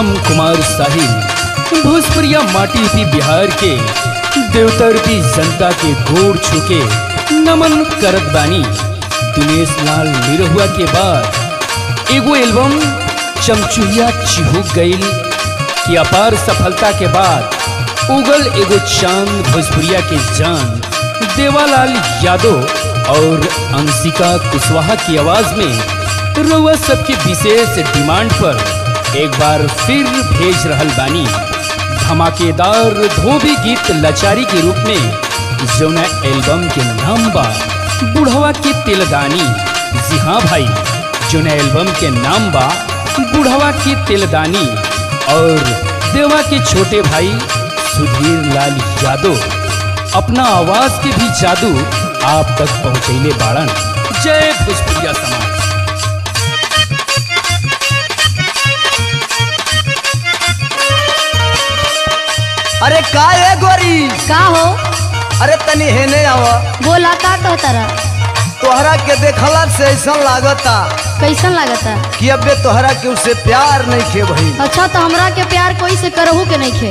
हम कुमार साहिब भोजपुरिया माटी थी बिहार के, देवतरपी जनता के गोड़ छुके नमन करत बानी। दिनेश लाल निरहुआ के बाद एगो एल्बम चमचुहिया चिहुक गईल कि अपार सफलता के बाद उगल एगो चांद भोजपुरिया के जान। देवालाल यादव और अंशिका कुशवाहा की आवाज में रउआ सबके विशेष डिमांड पर एक बार फिर भेज रहल बानी धमाकेदार धोबी गीत लचारी के रूप में, जौना एल्बम के नाम बा बुढ़वा के तिलदानी। जी हाँ भाई, जौना एल्बम के नाम बा बुढ़वा के तिलदानी और देवा के छोटे भाई सुधीर लाल यादव अपना आवाज के भी जादू आप तक पहुँचैले बाड़न। जय भोजपुरिया समाज। अरे का ए गोरी, का हो? अरे तनी हेने आवा। बोला का कहतरा? तोहरा के देखला से ऐसा लागता। कैसा लागता? कि अबे तोहरा के उससे प्यार नहीं खे भाई। अच्छा तो हमरा के प्यार कोई से करहु के नहीं खे।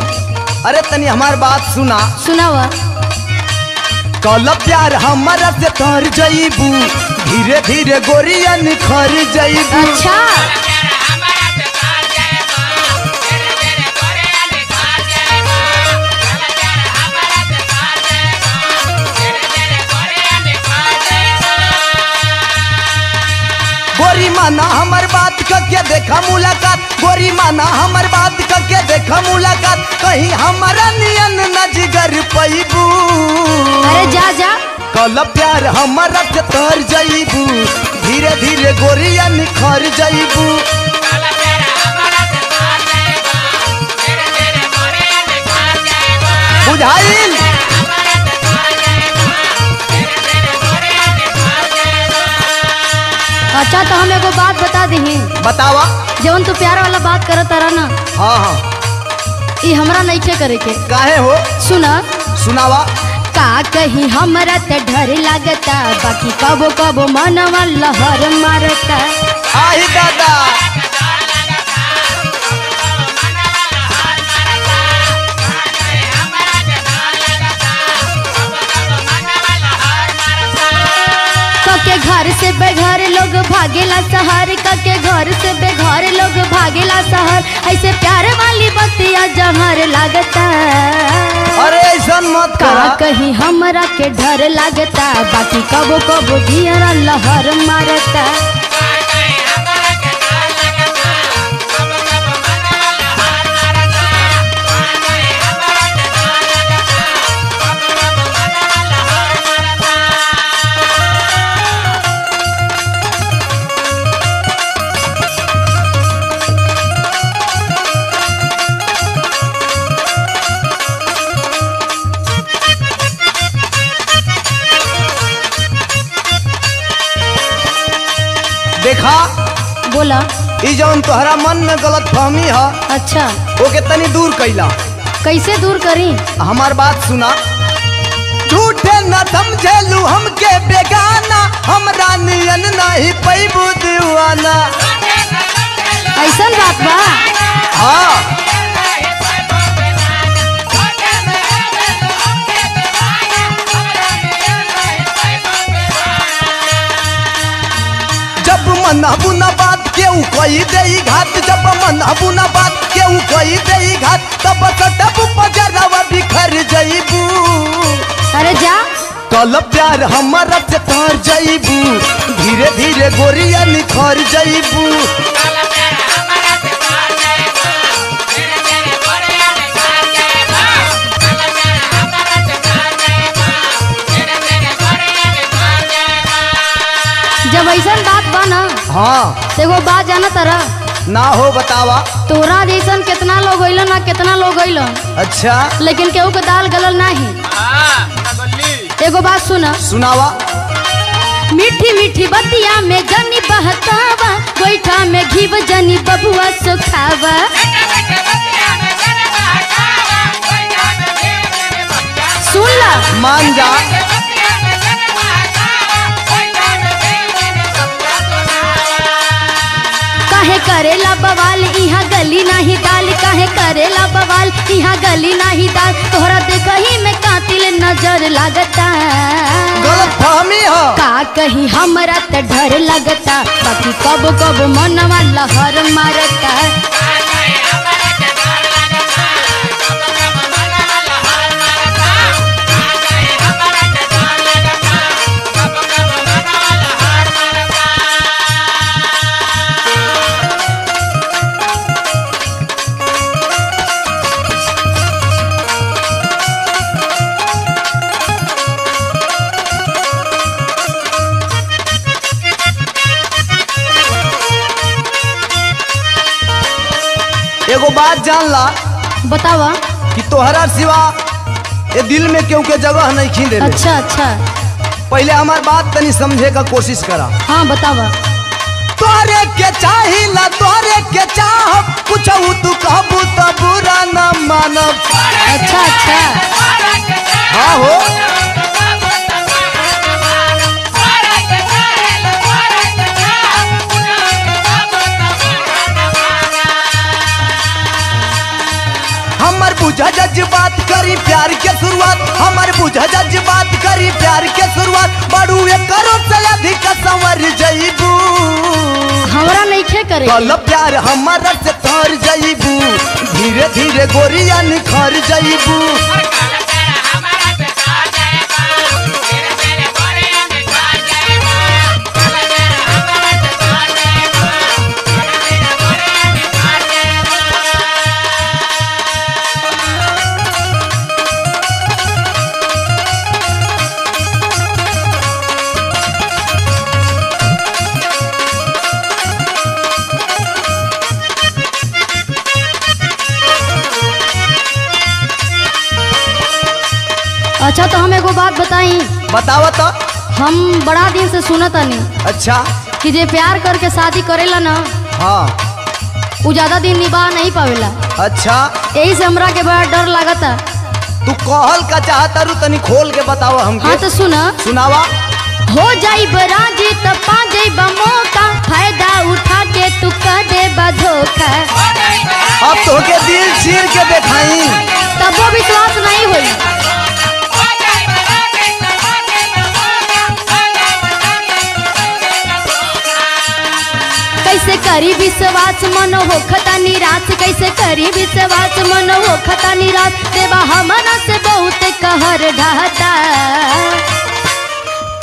अरे तनी हमार बात सुना। सुनावा। कल प्यार हमारा से तर जईबू, धीरे धीरे गोरिया निखर जईबू। अच्छा गोरी माना हमार बात करके देखा मुलाकात, गोरी माना हमार बात करके देखा मुलाकात, कहीं हमारा नियन न जिगर पैबू। कल प्यार हमारा से तर जईबू, धीरे धीरे गोरिया निखर जईबू। बुझाइल? अच्छा तो हम एगो बात बता दही। बतावा। जवन तू प्यार वाला बात करत रहा ना। हाँ हाँ। ये हमरा नइखे करे के। काहे हो? सुना। सुनावा। का कहीं हमारा ते डर लगता, बाकी कबो कबो मनवा लहर मारता। आई दादा कके घर से बेघर लोग भागेला शहर, कके घर से बेघर लोग भागेला शहर, ऐसे प्यार वाली बतिया जहर लगता। अरे मत करा। कहीं हमरा के डर लगता, बाकी कबो कबो दियरा लहर मारता। देखा? बोला। जौन तोहरा मन में गलत फहमी है। अच्छा ओके तनी दूर कैला। कैसे दूर करी? हमार बात सुना। झूठे न समझेलू हमके बेगाना, हमरा नियन नहीं पैबू दीवाना। ऐसा बात बा? हाँ। मनहबुना बात केहू कही देई घात, जब मनहबुना बात केहू कही देई घात, तब सटबू पजरवा बिखर जईबू। अरे जा। कल प्यार हमारा से तर जईबू, धीरे धीरे गोरिया निखर जईबू। जब ऐसा बात बना। हाँ। एगो बात जाना तारा? ना हो। बतावा। तोरा जैसन कितना लोग गइल ना कितना लोग गइल। अच्छा लेकिन केहू के दाल गलल नहीं। हां एगो बात सुना। सुनावा। मीठी मीठी बतिया में जनी बहतावा, गोइठा में घीव जनी बबुआ सुखावा। सुन ला। मान जा। काहे करेला बवाल, इहाँ गली नाही डाल, काहे करेला बवाल, इहाँ गली नाही डाल, तोहरा देखही में कातिल नजर लगता। गलतफहमी हो का कहीं हमरा त डर लगता, बाकी कब कब मनवा लहर मारता। एगो बात जानला बतावा कि तोहरा सिवा ये दिल में क्यों के जगह नहीं खींच दे। अच्छा पहले हमार बात तनी समझे का कोशिश करा। हाँ बतावा। तोरे के चाहिला, तोरे के चाह, कुछ तू कहबू तो बुरा न मानब। अच्छा हाँ हो बुझा जज बात करी प्यार के शुरुआत, हमारे बुझा जज बात करी प्यार के शुरुआत, बड़ू करो चला अधिक संवर जईबू। हमरा नइखे करे कल प्यार हमारा से तर जईबू, धीरे धीरे गोरिया निखर जईबू। अच्छा तो हम एगो बात बताई। बतावा तो। हम बड़ा दिन से सुनत नहीं। अच्छा कि जे प्यार करके शादी करेला ना, हाँ, वो ज्यादा दिन निभा नहीं पावेला। अच्छा यही से हमरा के बड़ा डर लागता। तू कहल का चाहता रू तनी खोल के बतावा हमके। हाँ तो सुना सुनावा। हो जाई बराजी त पा जाई बमोका, फायदा उठा के तू कर दे बधोका। अब तो के दिल चीर के देखाई तब वो विश्वास नहीं हुई। कैसे करी विश्वास मनो होखता निराश, कैसे करी विश्वास मनो होखता निराश, देवा हमरा से बहुत कहर ढहता।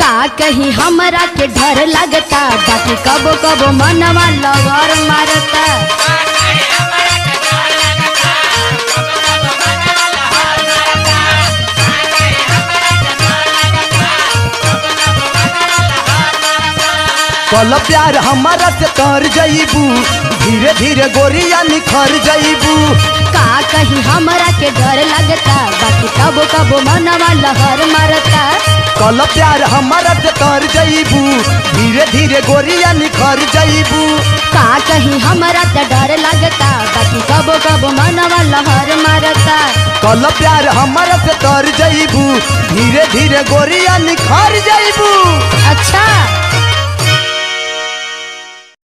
का कहीं हमरा के डर लगता, बाकी कबो कबो मनवा लहर मारता। कल प्यार हमारा से तर जईबू, धीरे धीरे गोरिया निखर जईबू। का कहीं हमारा के डर लगता, बाकी कबो कबो मनवा लहर मारता। कल प्यार हमारा से तर जईबू, धीरे धीरे गोरिया निखर जईबू। का कहीं हमारा से डर लगता, बाकी कबो कबो मनवा लहर मारता। कल प्यार हमारा से तर जईबू, धीरे धीरे गोरिया निखर जईबू। अच्छा